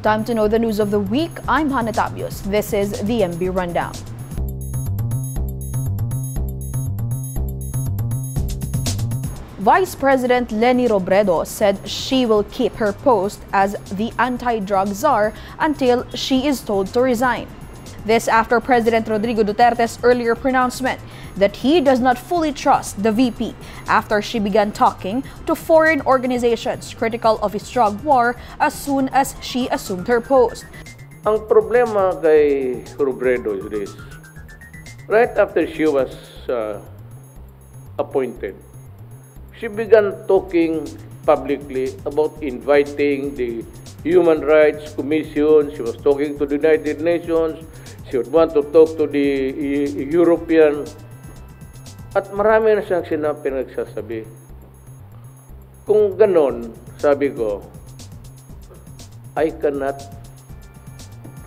Time to know the news of the week. I'm Hannah Tabios. This is the MB Rundown. Vice President Leni Robredo said she will keep her post as the anti-drug czar until she is told to resign. This after President Rodrigo Duterte's earlier pronouncement that he does not fully trust the VP after she began talking to foreign organizations critical of his drug war as soon as she assumed her post. Ang problema kay Robredo is this. Right after she was appointed, she began talking publicly about inviting the Human Rights Commission. She was talking to the United Nations. She would want to talk to the European. At marami na siyang sinabi, nagsasabi. Kung ganon, sabi ko, I cannot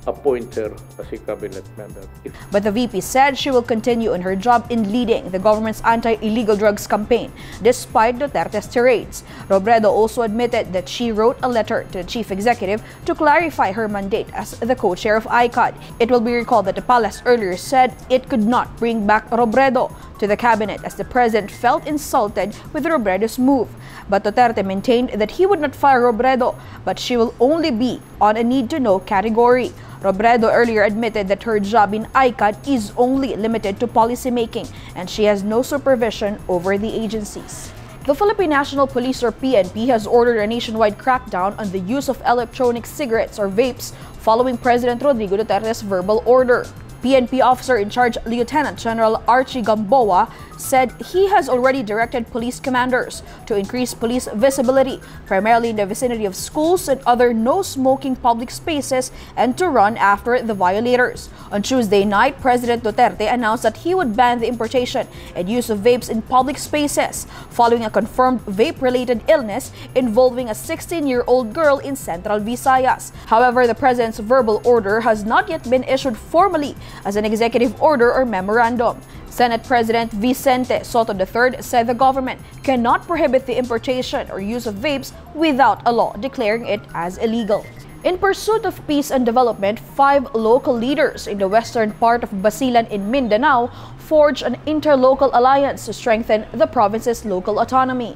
appoint her as a cabinet member. But the VP said she will continue in her job in leading the government's anti-illegal drugs campaign, despite Duterte's tirades. Robredo also admitted that she wrote a letter to the chief executive to clarify her mandate as the co-chair of ICAD. It will be recalled that the palace earlier said it could not bring back Robredo to the cabinet as the president felt insulted with Robredo's move. But Duterte maintained that he would not fire Robredo, but she will only be on a need-to-know category. Robredo earlier admitted that her job in ICAD is only limited to policymaking and she has no supervision over the agencies. The Philippine National Police, or PNP, has ordered a nationwide crackdown on the use of electronic cigarettes or vapes following President Rodrigo Duterte's verbal order. PNP officer in charge, Lieutenant General Archie Gamboa, said he has already directed police commanders to increase police visibility, primarily in the vicinity of schools and other no-smoking public spaces, and to run after the violators. On Tuesday night, President Duterte announced that he would ban the importation and use of vapes in public spaces, following a confirmed vape-related illness involving a 16-year-old girl in Central Visayas. However, the president's verbal order has not yet been issued formally as an executive order or memorandum. Senate President Vicente Soto III said the government cannot prohibit the importation or use of vapes without a law declaring it as illegal. In pursuit of peace and development, 5 local leaders in the western part of Basilan in Mindanao forged an interlocal alliance to strengthen the province's local autonomy.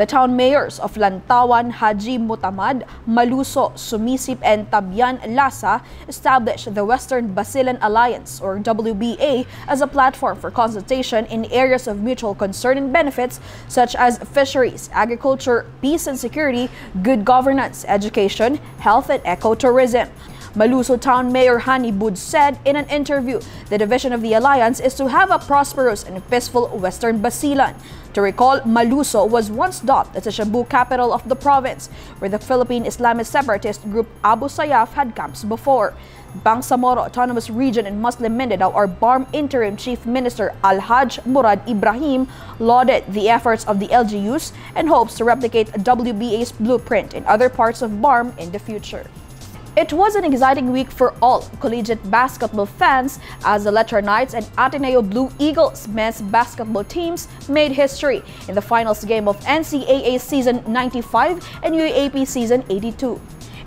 The town mayors of Lantawan, Haji Mutamad, Maluso, Sumisip, and Tabian Lasa established the Western Basilan Alliance, or WBA, as a platform for consultation in areas of mutual concern and benefits such as fisheries, agriculture, peace and security, good governance, education, health, and ecotourism. Maluso Town Mayor Hani Bud said in an interview, the division of the alliance is to have a prosperous and peaceful Western Basilan. To recall, Maluso was once dubbed as the Shabu capital of the province, where the Philippine Islamist separatist group Abu Sayyaf had camps before. Bangsamoro Autonomous Region in Muslim Mindanao, or BARM, Interim Chief Minister Al-Hajj Murad Ibrahim lauded the efforts of the LGUs and hopes to replicate WBA's blueprint in other parts of BARM in the future. It was an exciting week for all collegiate basketball fans as the Letran Knights and Ateneo Blue Eagles men's basketball teams made history in the finals game of NCAA Season 95 and UAAP Season 82.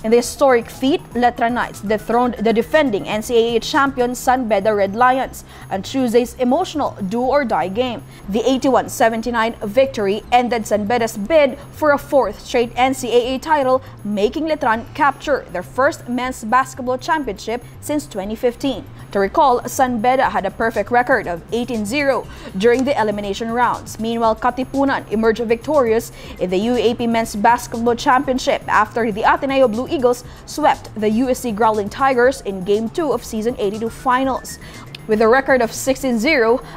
In the historic feat, Letran Knights dethroned the defending NCAA champion San Beda Red Lions on Tuesday's emotional do-or-die game. The 81-79 victory ended San Beda's bid for a 4th straight NCAA title, making Letran capture their first men's basketball championship since 2015. To recall, San Beda had a perfect record of 18-0 during the elimination rounds. Meanwhile, Katipunan emerged victorious in the UAAP men's basketball championship after the Ateneo Blue Eagles swept the USC Growling Tigers in Game 2 of Season 82 Finals. With a record of 16-0,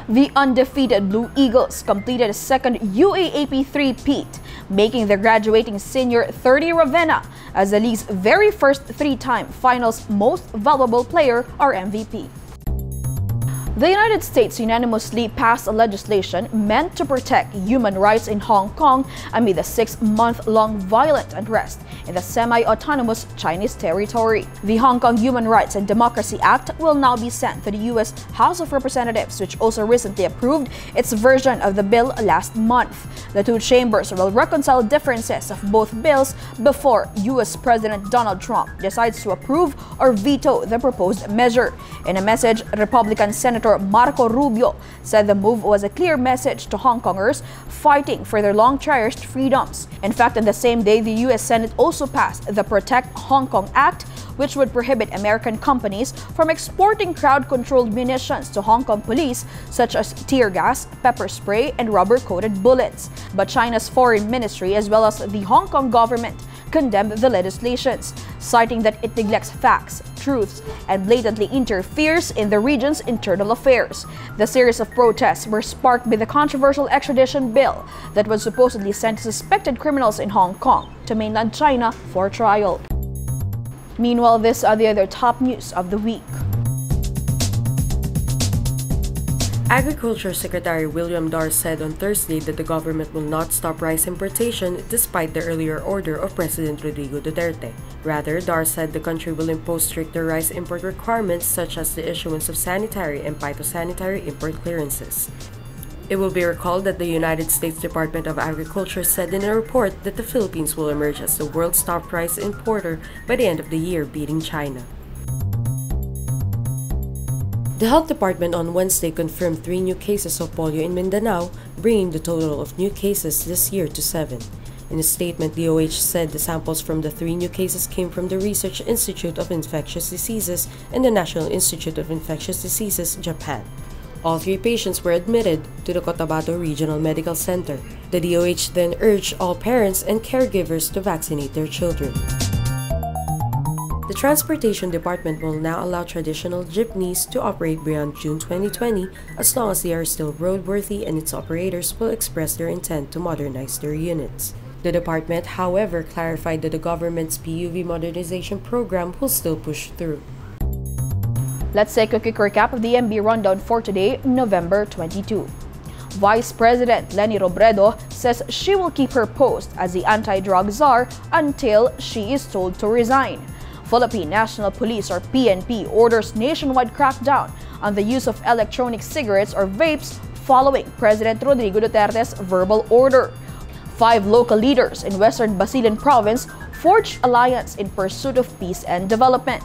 the undefeated Blue Eagles completed a second UAAP three-peat, making the graduating senior Thirdy Ravena as the league's very first three-time Finals Most Valuable Player, or MVP. The United States unanimously passed a legislation meant to protect human rights in Hong Kong amid the six-month-long violent unrest in the semi-autonomous Chinese territory. The Hong Kong Human Rights and Democracy Act will now be sent to the U.S. House of Representatives, which also recently approved its version of the bill last month. The two chambers will reconcile differences of both bills before U.S. President Donald Trump decides to approve or veto the proposed measure. In a message, Republican Senator Marco Rubio said the move was a clear message to Hong Kongers fighting for their long-cherished freedoms. In fact, on the same day, the U.S. Senate also passed the Protect Hong Kong Act, which would prohibit American companies from exporting crowd-controlled munitions to Hong Kong police, such as tear gas, pepper spray, and rubber-coated bullets. But China's foreign ministry, as well as the Hong Kong government, condemned the legislations, citing that it neglects facts, truths, and blatantly interferes in the region's internal affairs. The series of protests were sparked by the controversial extradition bill that would supposedly send suspected criminals in Hong Kong to mainland China for trial. Meanwhile, these are the other top news of the week. Agriculture Secretary William Dar said on Thursday that the government will not stop rice importation despite the earlier order of President Rodrigo Duterte. Rather, Dar said the country will impose stricter rice import requirements such as the issuance of sanitary and phytosanitary import clearances. It will be recalled that the United States Department of Agriculture said in a report that the Philippines will emerge as the world's top rice importer by the end of the year, beating China. The Health Department on Wednesday confirmed 3 new cases of polio in Mindanao, bringing the total of new cases this year to 7. In a statement, DOH said the samples from the 3 new cases came from the Research Institute of Infectious Diseases and the National Institute of Infectious Diseases, Japan. All 3 patients were admitted to the Cotabato Regional Medical Center. The DOH then urged all parents and caregivers to vaccinate their children. The Transportation Department will now allow traditional jeepneys to operate beyond June 2020 as long as they are still roadworthy and its operators will express their intent to modernize their units. The department, however, clarified that the government's PUV modernization program will still push through. Let's take a quick recap of the MB Rundown for today, November 22. Vice President Leni Robredo says she will keep her post as the anti-drug czar until she is told to resign. Philippine National Police or PNP orders nationwide crackdown on the use of electronic cigarettes or vapes following President Rodrigo Duterte's verbal order. 5 local leaders in Western Basilan province forged alliance in pursuit of peace and development.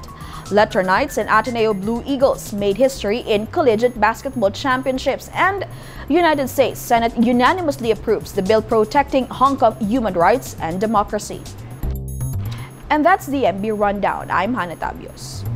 Letran Knights and Ateneo Blue Eagles made history in collegiate basketball championships, and United States Senate unanimously approves the bill protecting Hong Kong human rights and democracy. And that's the MB Rundown. I'm Hannah Tabios.